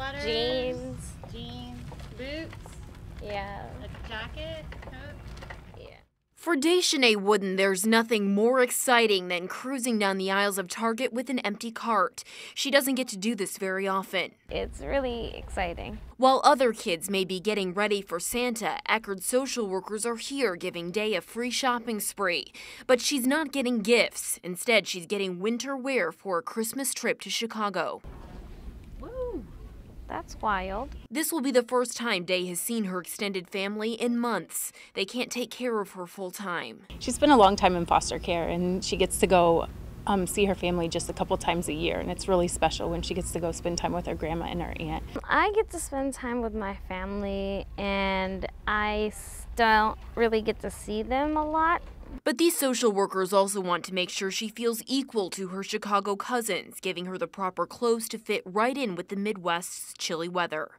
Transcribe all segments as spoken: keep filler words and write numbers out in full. sweater, jeans, jeans, boots, yeah, a jacket, coat. Yeah. For Deshineh Wooden, there's nothing more exciting than cruising down the aisles of Target with an empty cart. She doesn't get to do this very often. It's really exciting. While other kids may be getting ready for Santa, Eckerd social workers are here giving Day a free shopping spree. But she's not getting gifts. Instead, she's getting winter wear for a Christmas trip to Chicago. That's wild. This will be the first time Day has seen her extended family in months. They can't take care of her full time. She's been a long time in foster care, and she gets to go um, see her family just a couple times a year, and it's really special when she gets to go spend time with her grandma and her aunt. I get to spend time with my family, and I don't really get to see them a lot. But these social workers also want to make sure she feels equal to her Chicago cousins, giving her the proper clothes to fit right in with the Midwest's chilly weather.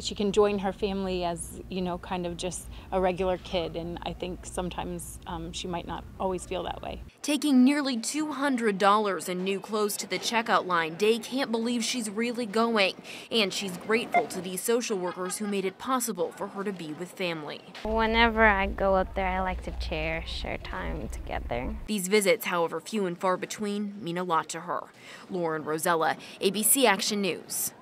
She can join her family as, you know, kind of just a regular kid, and I think sometimes um, she might not always feel that way. Taking nearly two hundred dollars in new clothes to the checkout line, Day can't believe she's really going, and she's grateful to these social workers who made it possible for her to be with family. Whenever I go up there, I like to cherish our time together. These visits, however few and far between, mean a lot to her. Lauren Rosella, A B C Action News.